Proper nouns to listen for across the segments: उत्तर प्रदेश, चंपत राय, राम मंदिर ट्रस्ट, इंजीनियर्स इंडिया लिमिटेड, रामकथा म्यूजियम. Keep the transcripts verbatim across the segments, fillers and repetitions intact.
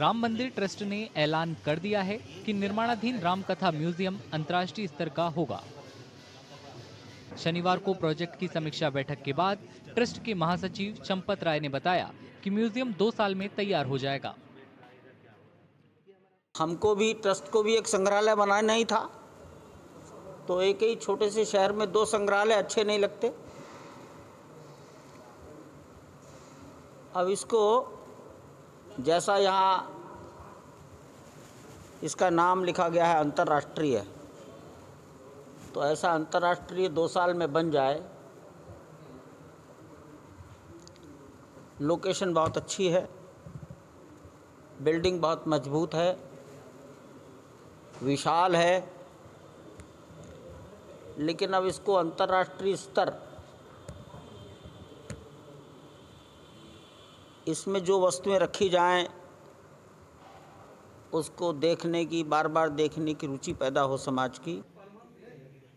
राम मंदिर ट्रस्ट ने ऐलान कर दिया है कि निर्माणाधीन रामकथा म्यूजियम अंतर्राष्ट्रीय स्तर का होगा। शनिवार को प्रोजेक्ट की समीक्षा बैठक के बाद ट्रस्ट के महासचिव चंपत राय ने बताया कि म्यूजियम दो साल में तैयार हो जाएगा। हमको भी ट्रस्ट को भी एक संग्रहालय बनाना नहीं था, तो एक ही छोटे से शहर में दो संग्रहालय अच्छे नहीं लगते। अब इसको जैसा यहाँ इसका नाम लिखा गया है अंतर्राष्ट्रीय, तो ऐसा अंतर्राष्ट्रीय दो साल में बन जाए। लोकेशन बहुत अच्छी है, बिल्डिंग बहुत मजबूत है, विशाल है, लेकिन अब इसको अंतर्राष्ट्रीय स्तर, इसमें जो वस्तुएं रखी जाएं, उसको देखने की, बार बार देखने की रुचि पैदा हो समाज की।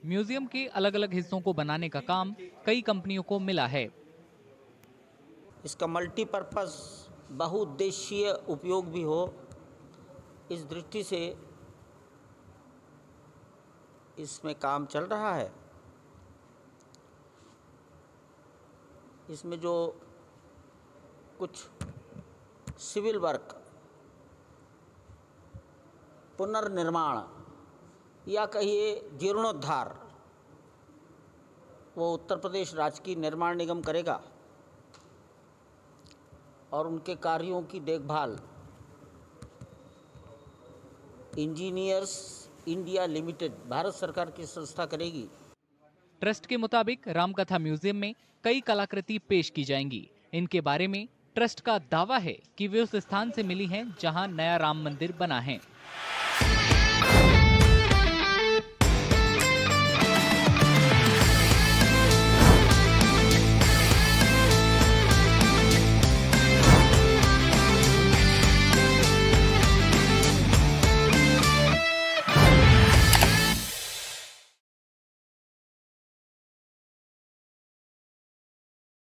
म्यूजियम के अलग अलग हिस्सों को बनाने का काम कई कंपनियों को मिला है। इसका मल्टीपर्पज़ बहुउद्देशीय उपयोग भी हो, इस दृष्टि से इसमें काम चल रहा है। इसमें जो कुछ सिविल वर्क, पुनर्निर्माण या कहिए जीर्णोद्धार, वो उत्तर प्रदेश राजकीय निर्माण निगम करेगा और उनके कार्यों की देखभाल इंजीनियर्स इंडिया लिमिटेड भारत सरकार की संस्था करेगी। ट्रस्ट के मुताबिक रामकथा म्यूजियम में कई कलाकृति पेश की जाएंगी। इनके बारे में ट्रस्ट का दावा है कि वे उस स्थान से मिली हैं जहां नया राम मंदिर बना है।